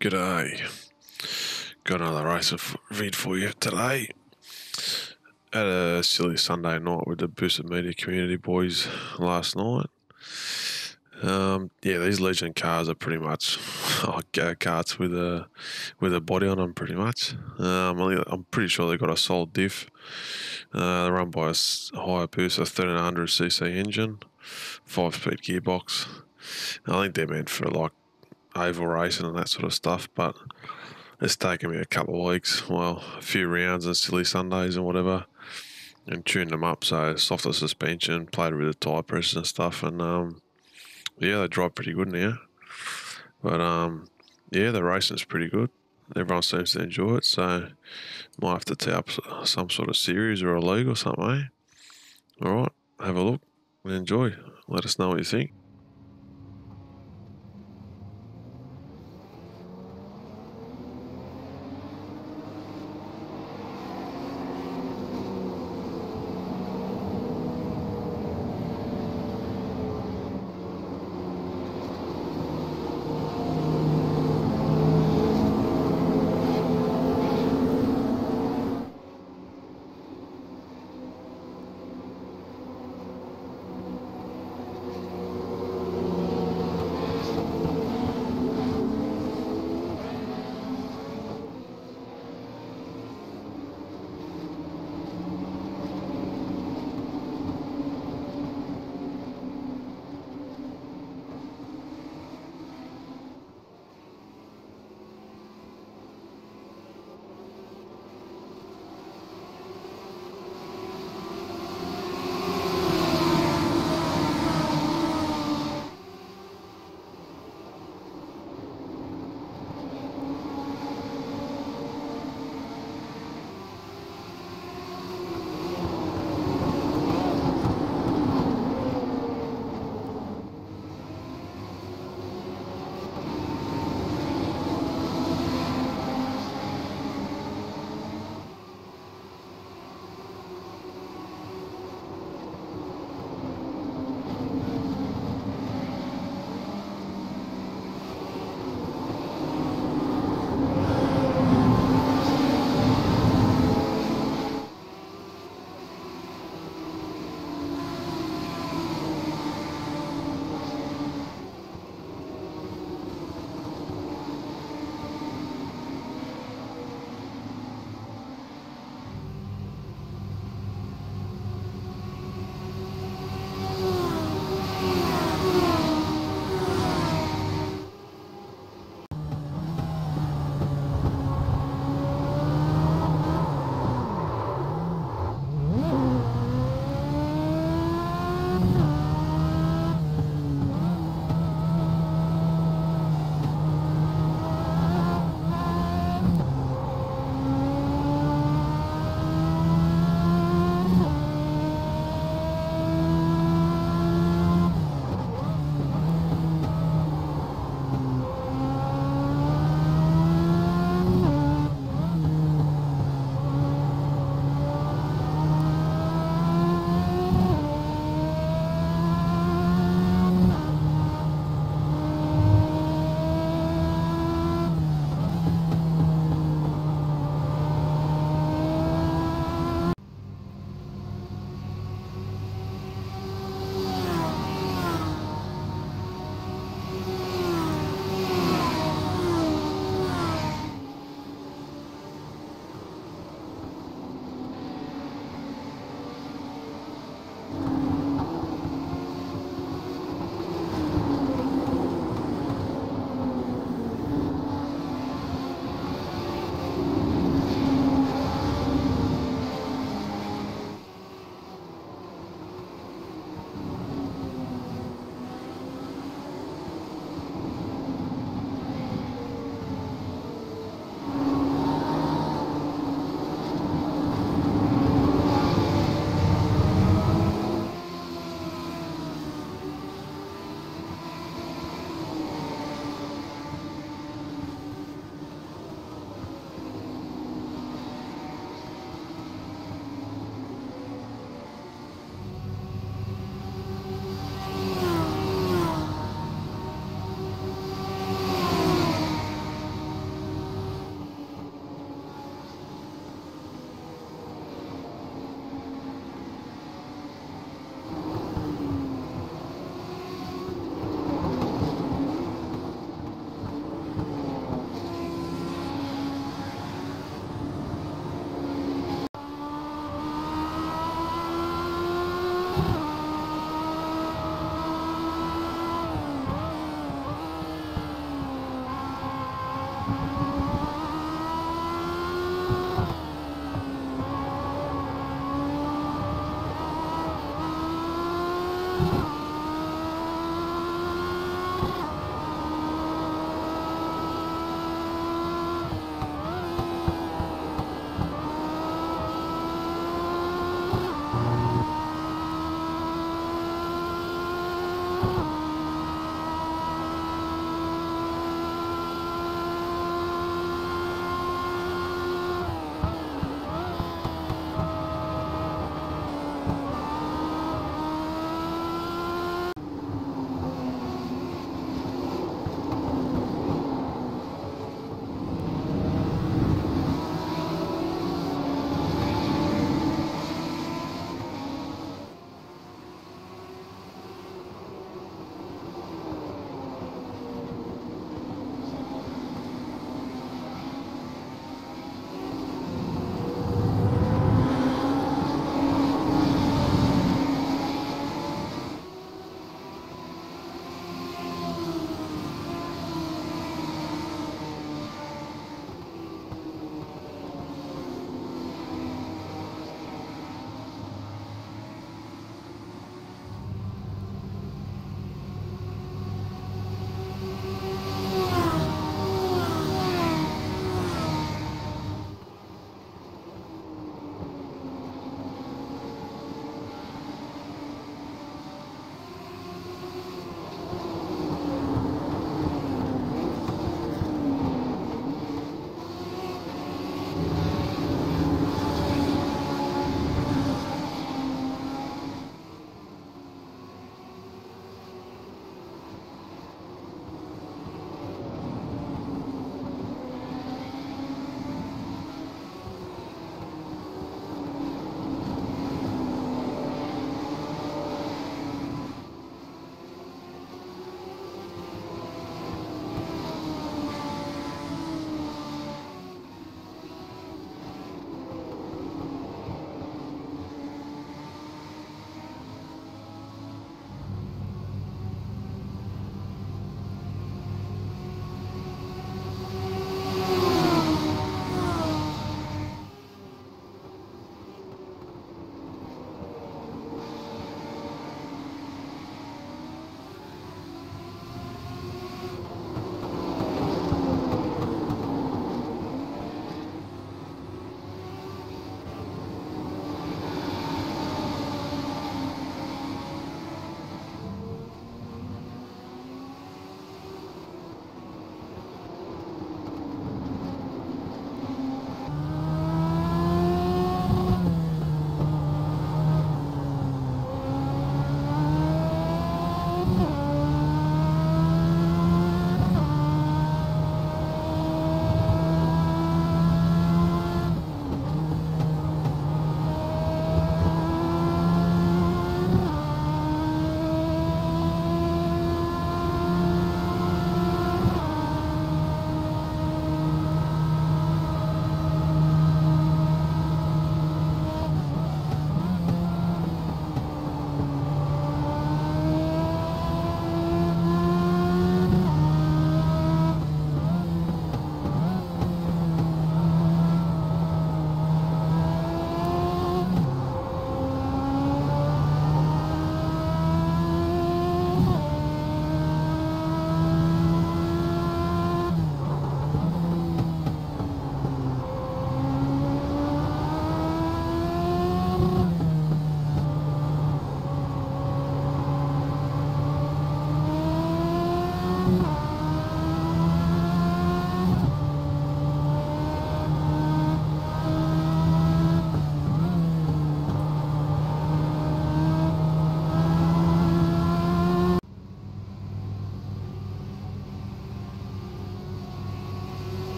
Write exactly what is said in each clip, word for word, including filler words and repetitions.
G'day. Got another race of read for you today. Had a silly Sunday night with the Boosted Media Community boys last night. Um, yeah, these Legion cars are pretty much oh, go-karts with a with a body on them, pretty much. Um, I'm pretty sure they got a solid diff. Uh, they're run by a Hayabusa thirteen hundred c c engine, five-speed gearbox. I think they're meant for like oval racing and that sort of stuff, but it's taken me a couple of weeks, well, a few rounds and silly Sundays and whatever, and tuned them up. So softer suspension, played with the tyre pressures and stuff, and um, yeah, they drive pretty good now. But um, yeah, the racing's pretty good. Everyone seems to enjoy it, so might have to tee up some sort of series or a league or something, eh? All right, have a look and enjoy. Let us know what you think.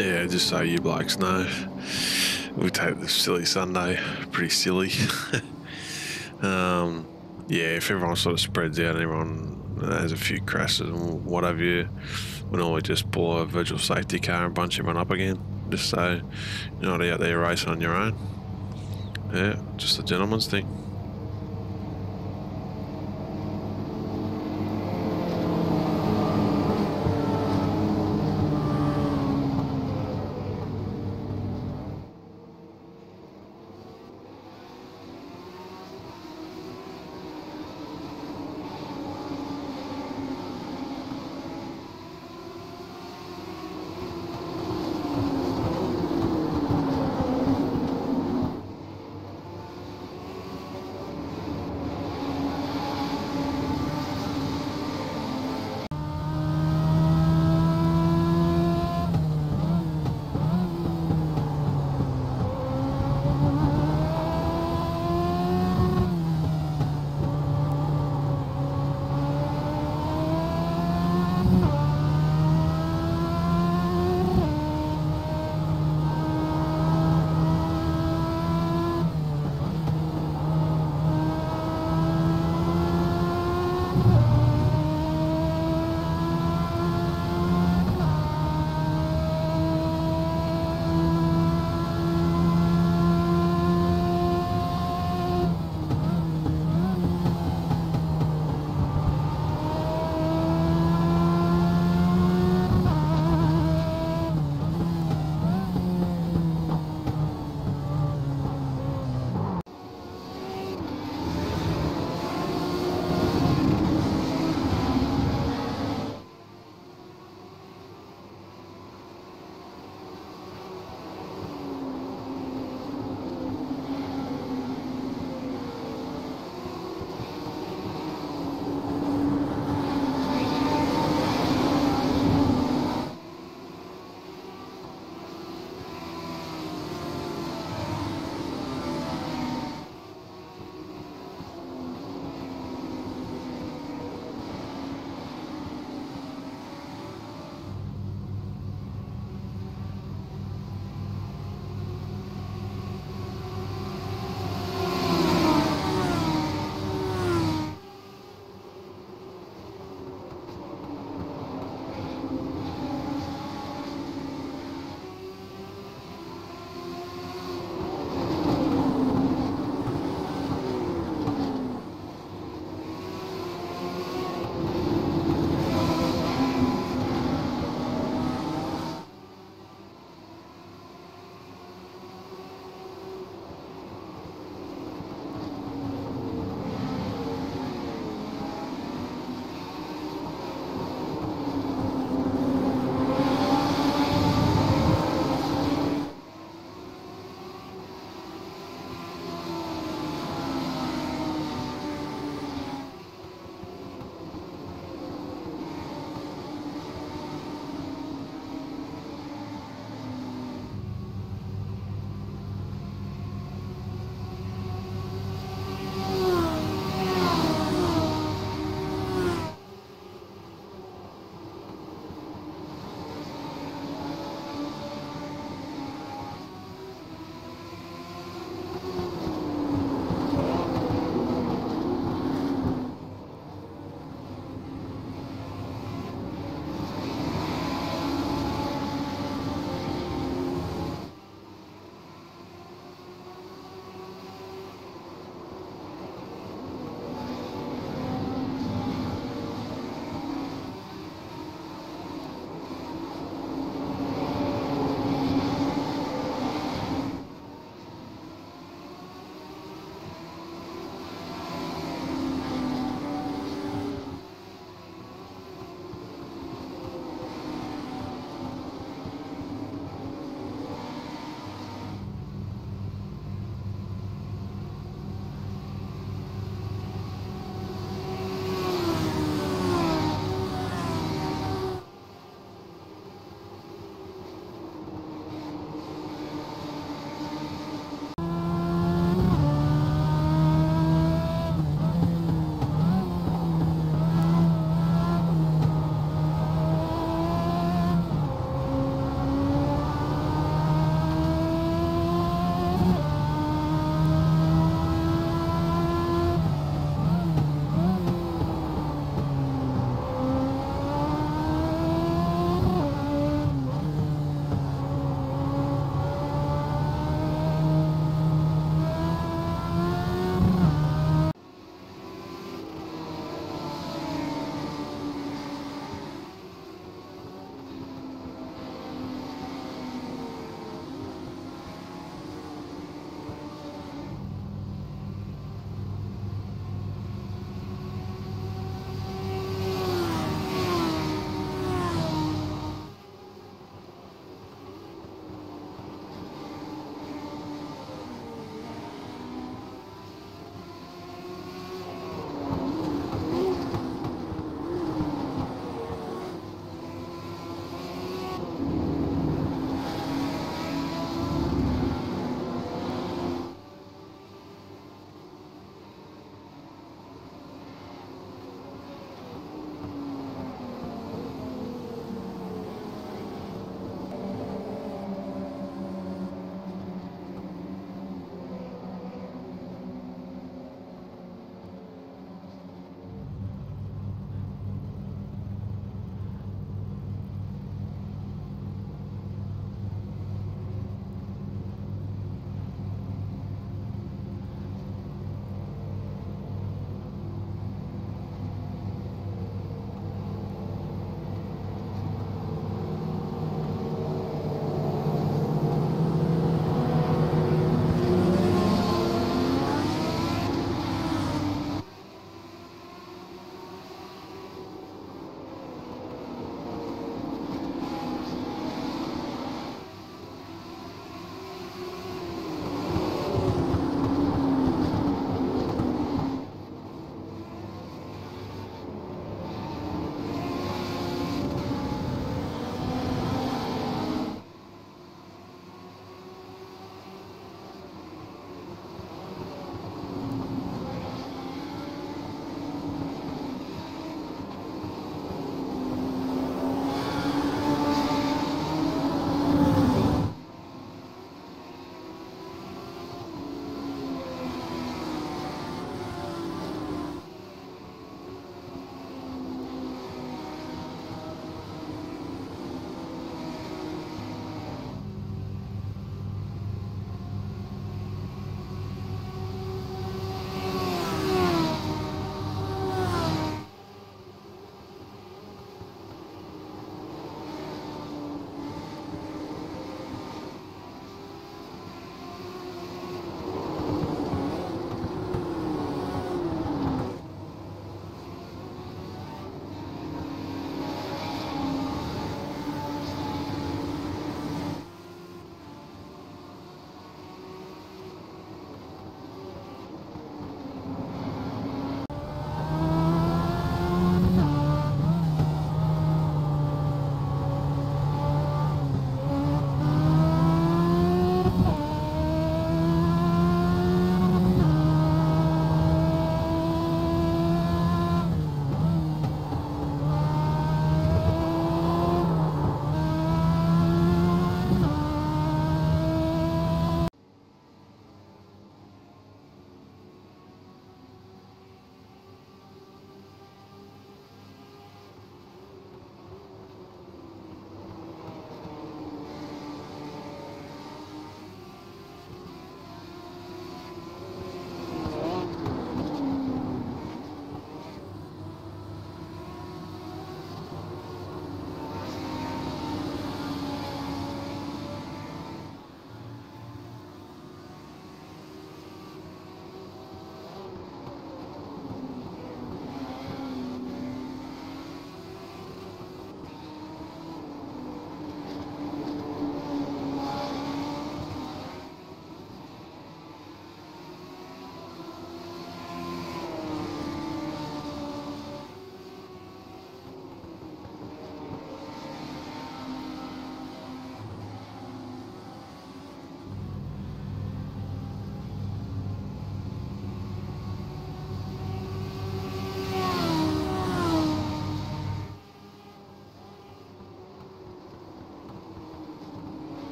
Yeah, just so you blokes know, we take this silly Sunday pretty silly. um, yeah, if everyone sort of spreads out, everyone has a few crashes and what have you, we normally just pull a virtual safety car and bunch everyone up again, just so you're not out there racing on your own. Yeah, just a gentleman's thing.